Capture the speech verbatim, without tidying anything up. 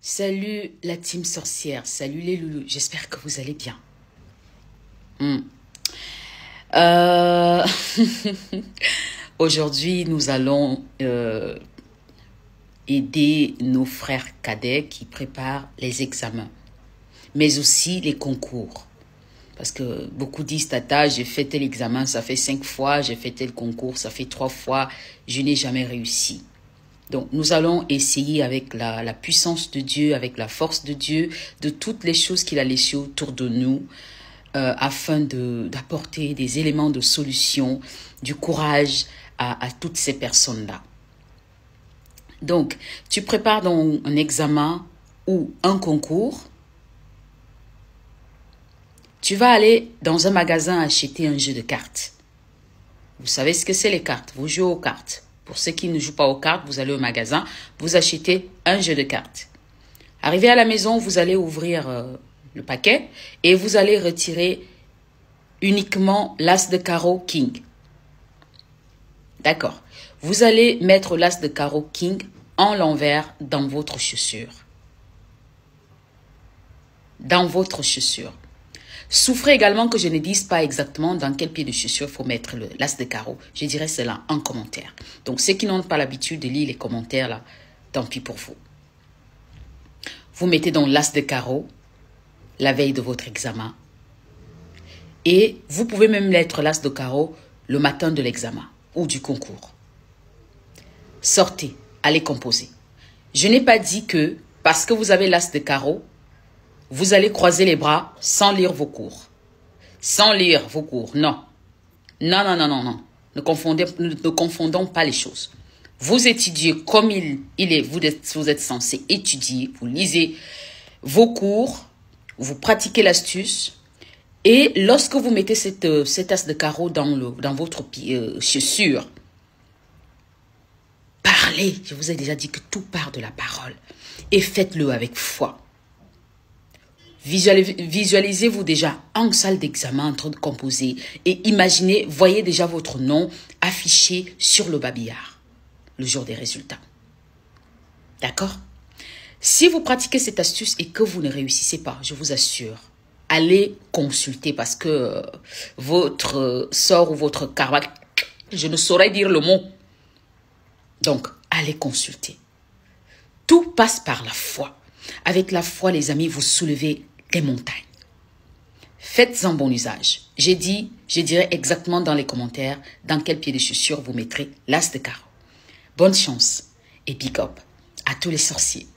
Salut la team sorcière, salut les loulous, j'espère que vous allez bien. Mm. Euh... Aujourd'hui, nous allons euh, aider nos frères cadets qui préparent les examens, mais aussi les concours. Parce que beaucoup disent, Tata, j'ai fait tel examen, ça fait cinq fois, j'ai fait tel concours, ça fait trois fois, je n'ai jamais réussi. Donc, nous allons essayer avec la, la puissance de Dieu, avec la force de Dieu, de toutes les choses qu'il a laissées autour de nous, euh, afin d'apporter de, des éléments de solution, du courage à, à toutes ces personnes-là. Donc, tu prépares donc un examen ou un concours. Tu vas aller dans un magasin acheter un jeu de cartes. Vous savez ce que c'est les cartes, vous jouez aux cartes. Pour ceux qui ne jouent pas aux cartes, vous allez au magasin, vous achetez un jeu de cartes. Arrivé à la maison, vous allez ouvrir euh, le paquet et vous allez retirer uniquement l'as de carreau King. D'accord. Vous allez mettre l'as de carreau King en l'envers dans votre chaussure. Dans votre chaussure. Souffrez également que je ne dise pas exactement dans quel pied de chaussure il faut mettre l'as de carreau. Je dirai cela en commentaire. Donc, ceux qui n'ont pas l'habitude de lire les commentaires, là, tant pis pour vous. Vous mettez donc l'as de carreau la veille de votre examen. Et vous pouvez même mettre l'as de carreau le matin de l'examen ou du concours. Sortez, allez composer. Je n'ai pas dit que parce que vous avez l'as de carreau, vous allez croiser les bras sans lire vos cours. Sans lire vos cours, non. Non, non, non, non, non. Ne confondez, ne, ne confondons pas les choses. Vous étudiez comme il, il est, vous êtes, vous êtes censé étudier, vous lisez vos cours, vous pratiquez l'astuce. Et lorsque vous mettez cette, cette as de carreau dans, le, dans votre euh, chaussure, parlez. Je vous ai déjà dit que tout part de la parole. Et faites-le avec foi. Visualisez-vous déjà en salle d'examen en train de composer et imaginez, voyez déjà votre nom affiché sur le babillard le jour des résultats. D'accord? Si vous pratiquez cette astuce et que vous ne réussissez pas, je vous assure, allez consulter parce que votre sort ou votre karma, je ne saurais dire le mot. Donc, allez consulter. Tout passe par la foi. Avec la foi, les amis, vous soulevez les montagnes. Faites-en bon usage. J'ai dit, je dirai exactement dans les commentaires dans quel pied de chaussure vous mettrez l'as de carreau. Bonne chance et big up à tous les sorciers.